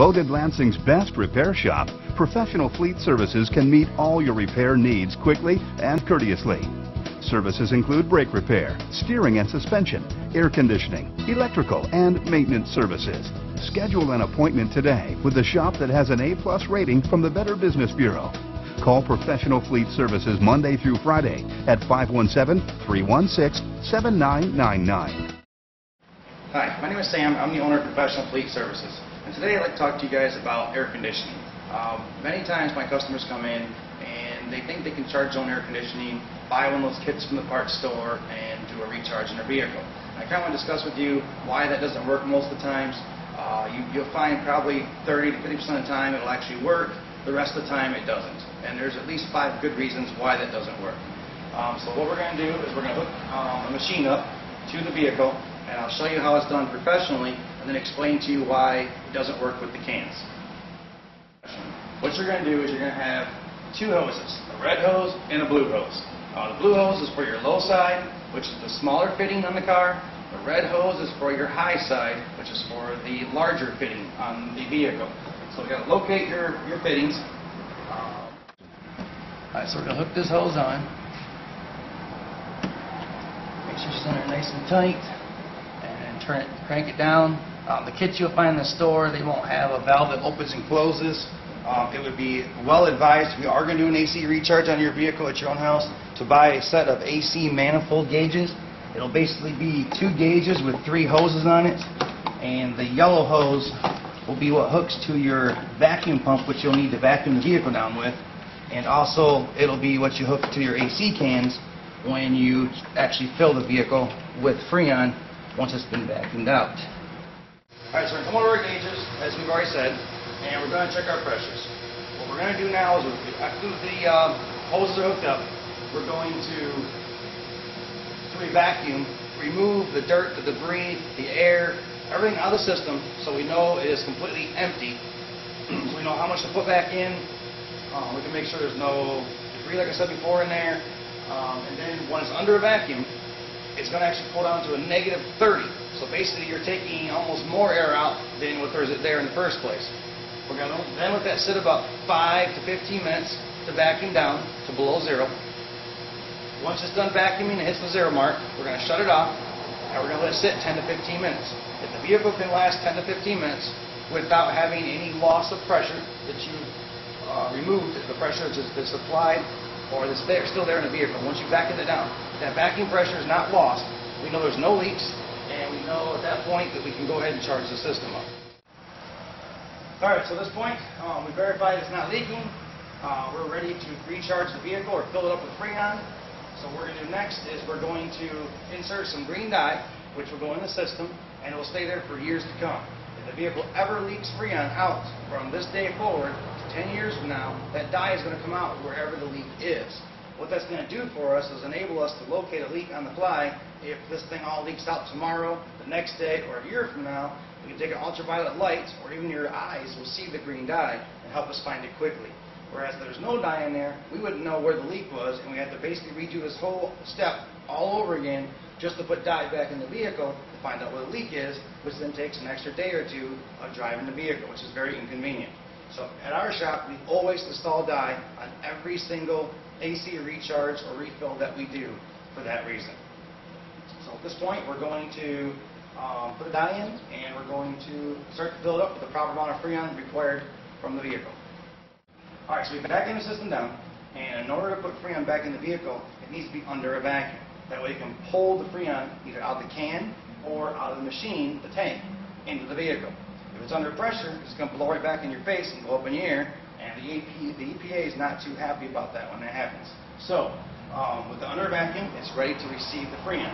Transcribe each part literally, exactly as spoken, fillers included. Voted Lansing's best repair shop, Professional Fleet Services can meet all your repair needs quickly and courteously. Services include brake repair, steering and suspension, air conditioning, electrical, and maintenance services. Schedule an appointment today with the shop that has an A plus rating from the Better Business Bureau. Call Professional Fleet Services Monday through Friday at five one seven, three one six, seven nine nine nine. Hi, my name is Sam. I'm the owner of Professional Fleet Services, and today I'd like to talk to you guys about air conditioning. Um, many times my customers come in and they think they can charge their own air conditioning, buy one of those kits from the parts store, and do a recharge in their vehicle. And I kind of want to discuss with you why that doesn't work most of the times. Uh, you, you'll find probably thirty to fifty percent of the time it'll actually work, the rest of the time it doesn't. And there's at least five good reasons why that doesn't work. Um, so what we're going to do is we're going to hook um, a machine up to the vehicle, and I'll show you how it's done professionally and then explain to you why it doesn't work with the cans. What you're going to do is you're going to have two hoses, a red hose and a blue hose. Uh, the blue hose is for your low side, which is the smaller fitting on the car. The red hose is for your high side, which is for the larger fitting on the vehicle. So you've got to locate your, your fittings. Alright, so we're going to hook this hose on. Make sure it's in there nice and tight. Turn it, crank it down. Um, the kits you'll find in the store, they won't have a valve that opens and closes. Um, it would be well advised, if you are going to do an A C recharge on your vehicle at your own house, to buy a set of A C manifold gauges. It'll basically be two gauges with three hoses on it, and the yellow hose will be what hooks to your vacuum pump, which you'll need to vacuum the vehicle down with, and also it'll be what you hook to your A C cans when you actually fill the vehicle with Freon once it's been vacuumed out. Alright, so we're going to come over our gauges, as we've already said, and we're going to check our pressures. What we're going to do now is, after the uh, hoses are hooked up, we're going to, through a vacuum, remove the dirt, the debris, the air, everything out of the system, so we know it is completely empty. So we know how much to put back in. Um, we can make sure there's no debris, like I said before, in there. Um, and then when it's under a vacuum, it's going to actually pull down to a negative thirty. So basically you're taking almost more air out than what there's there in the first place. We're going to then let that sit about five to fifteen minutes to vacuum down to below zero. Once it's done vacuuming and hits the zero mark, we're going to shut it off, and we're going to let it sit ten to fifteen minutes. If the vehicle can last ten to fifteen minutes without having any loss of pressure that you uh, removed, the pressure that's supplied or that's there, still there in the vehicle, once you vacuum it down, that vacuum pressure is not lost. We know there's no leaks, and we know at that point that we can go ahead and charge the system up. Alright, so at this point, um, we verified it's not leaking. Uh, we're ready to recharge the vehicle or fill it up with Freon. So what we're going to do next is we're going to insert some green dye, which will go in the system, and it will stay there for years to come. If the vehicle ever leaks Freon out from this day forward to ten years from now, that dye is going to come out wherever the leak is. What that's going to do for us is enable us to locate a leak on the fly. If this thing all leaks out tomorrow, the next day, or a year from now, we can take an ultraviolet light, or even your eyes will see the green dye and help us find it quickly. Whereas there's no dye in there, we wouldn't know where the leak was, and we had to basically redo this whole step all over again just to put dye back in the vehicle to find out where the leak is, which then takes an extra day or two of driving the vehicle, which is very inconvenient. So at our shop, we always install dye on every single A C recharge or refill that we do for that reason. So at this point, we're going to um, put a dye in, and we're going to start to fill it up with the proper amount of Freon required from the vehicle. Alright, so we vacuum the system down, and in order to put Freon back in the vehicle, it needs to be under a vacuum. That way you can pull the Freon either out of the can or out of the machine, the tank, into the vehicle. If it's under pressure, it's going to blow right back in your face and go up in the air, and the E P A is not too happy about that when that happens. So, um, with the under vacuum, it's ready to receive the Freon.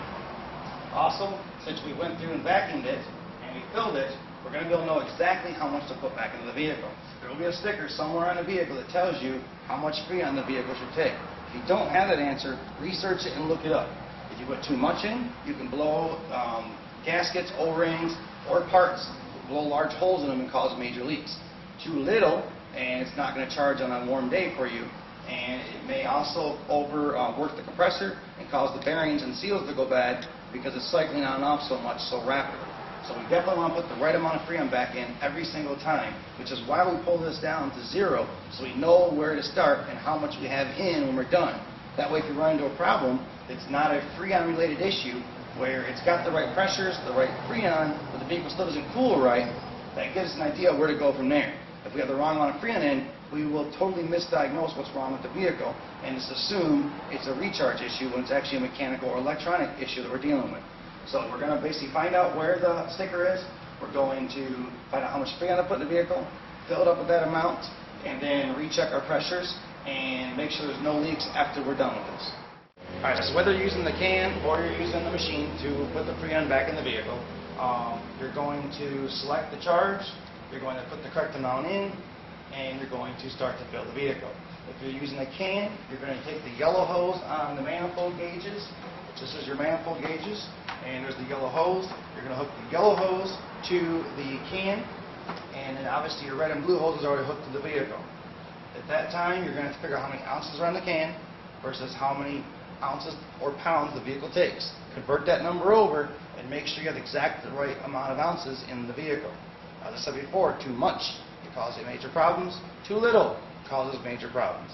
Also, since we went through and vacuumed it, and we filled it, we're going to be able to know exactly how much to put back into the vehicle. There will be a sticker somewhere on the vehicle that tells you how much Freon the vehicle should take. If you don't have that answer, research it and look it up. If you put too much in, you can blow um, gaskets, O-rings, or parts, blow large holes in them and cause major leaks. Too little, and it's not going to charge on a warm day for you, and it may also over uh, work the compressor and cause the bearings and seals to go bad because it's cycling on and off so much so rapidly. So we definitely want to put the right amount of Freon back in every single time, which is why we pull this down to zero, so we know where to start and how much we have in when we're done. That way if you run into a problem, it's not a Freon related issue, where it's got the right pressures, the right Freon, but the vehicle still doesn't cool right. That gives us an idea of where to go from there. If we have the wrong amount of Freon in, we will totally misdiagnose what's wrong with the vehicle and just assume it's a recharge issue when it's actually a mechanical or electronic issue that we're dealing with. So we're going to basically find out where the sticker is. We're going to find out how much Freon to put in the vehicle, fill it up with that amount, and then recheck our pressures and make sure there's no leaks after we're done with this. All right, so whether you're using the can or you're using the machine to put the Freon back in the vehicle, um, you're going to select the charge, you're going to put the correct amount in, and you're going to start to fill the vehicle. If you're using a can, you're going to take the yellow hose on the manifold gauges. This is your manifold gauges, and there's the yellow hose. You're going to hook the yellow hose to the can, and then obviously your red and blue hose is already hooked to the vehicle. At that time, you're going to have to figure out how many ounces are in the can versus how many ounces or pounds the vehicle takes. Convert that number over and make sure you have exactly the right amount of ounces in the vehicle. As I said before, too much, it causes major problems. Too little causes major problems.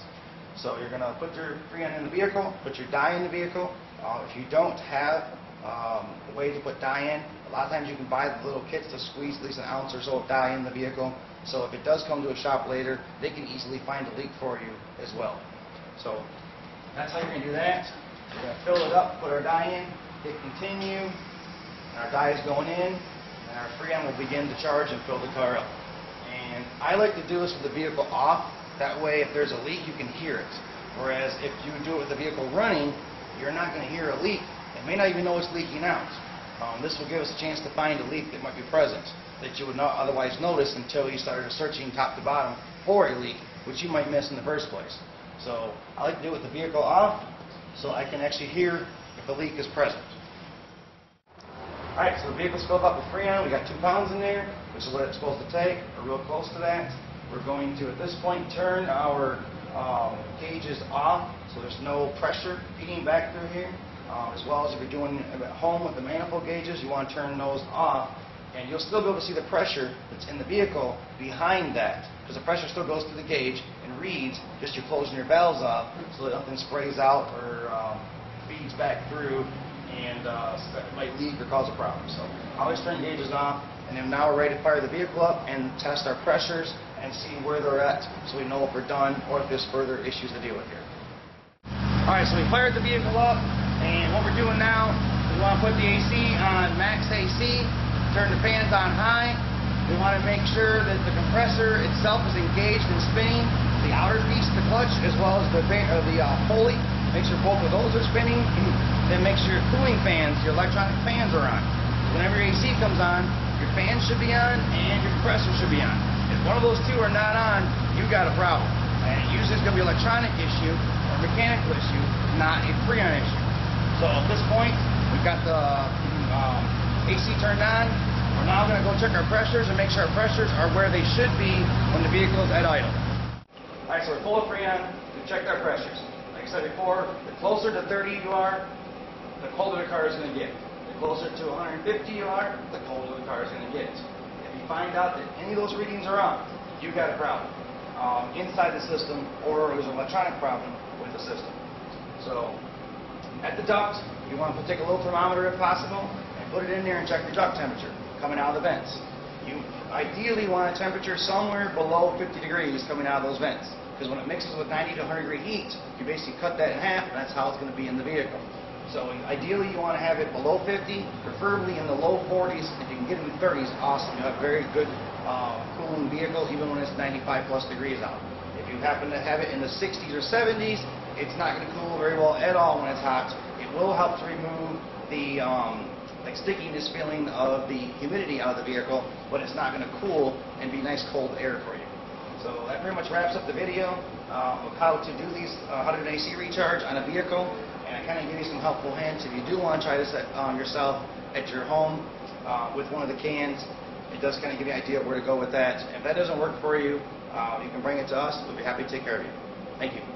So you're going to put your Freon in the vehicle, put your dye in the vehicle. Uh, if you don't have um, a way to put dye in, a lot of times you can buy the little kits to squeeze at least an ounce or so of dye in the vehicle. So if it does come to a shop later, they can easily find a leak for you as well. So that's how you're going to do that. We're going to fill it up, put our dye in, hit continue, and our dye is going in, and our Freon will begin to charge and fill the car up. And I like to do this with the vehicle off. That way, if there's a leak, you can hear it. Whereas if you do it with the vehicle running, you're not going to hear a leak. It may not even know it's leaking out. Um, this will give us a chance to find a leak that might be present that you would not otherwise notice until you started searching top to bottom for a leak, which you might miss in the first place. So I like to do it with the vehicle off so I can actually hear if a leak is present. All right, so the vehicle's filled up with Freon. We got two pounds in there, which is what it's supposed to take. We're real close to that. We're going to, at this point, turn our um, gauges off so there's no pressure feeding back through here. Um, as well as if you're doing it at home with the manifold gauges, you want to turn those off. And you'll still be able to see the pressure that's in the vehicle behind that, because the pressure still goes through the gauge and reads just you're closing your valves off so that nothing sprays out or um, feeds back through and uh, so that might leak or cause a problem. So always turn gauges off, and then now we're ready to fire the vehicle up and test our pressures and see where they're at so we know if we're done or if there's further issues to deal with here. All right, so we fired the vehicle up, and what we're doing now, we want to put the A C on max A C. Turn the fans on high. We want to make sure that the compressor itself is engaged and spinning. The outer piece, the clutch, as well as the uh, the uh, pulley. Make sure both of those are spinning. Then make sure your cooling fans, your electronic fans, are on. Whenever your A C comes on, your fans should be on and your compressor should be on. If one of those two are not on, you got a problem. And usually it's going to be an electronic issue or mechanical issue, not a Freon issue. So at this point, we've got the Um, A C turned on. We're now going to go check our pressures and make sure our pressures are where they should be when the vehicle is at idle. All right, so we're full of Freon. We've checked our pressures. Like I said before, the closer to thirty you are, the colder the car is going to get. The closer to one hundred fifty you are, the colder the car is going to get. If you find out that any of those readings are up, you've got a problem um, inside the system, or there's an electronic problem with the system. So at the duct, you want to take a little thermometer if possible. Put it in there and check your duct temperature coming out of the vents. You ideally want a temperature somewhere below fifty degrees coming out of those vents, because when it mixes with ninety to one hundred degree heat, you basically cut that in half, and that's how it's going to be in the vehicle. So ideally you want to have it below fifty, preferably in the low forties. If you can get it in the thirties, awesome. You have a very good uh, cooling vehicle even when it's ninety-five plus degrees out. If you happen to have it in the sixties or seventies, it's not going to cool very well at all when it's hot. It will help to remove the um, like stickiness feeling of the humidity out of the vehicle, but it's not going to cool and be nice cold air for you. So that pretty much wraps up the video uh, of how to do these, uh, how to do an A C recharge on a vehicle, and I kind of give you some helpful hints. If you do want to try this at, um, yourself at your home uh, with one of the cans, it does kind of give you an idea of where to go with that. If that doesn't work for you, uh, you can bring it to us. We'll be happy to take care of you. Thank you.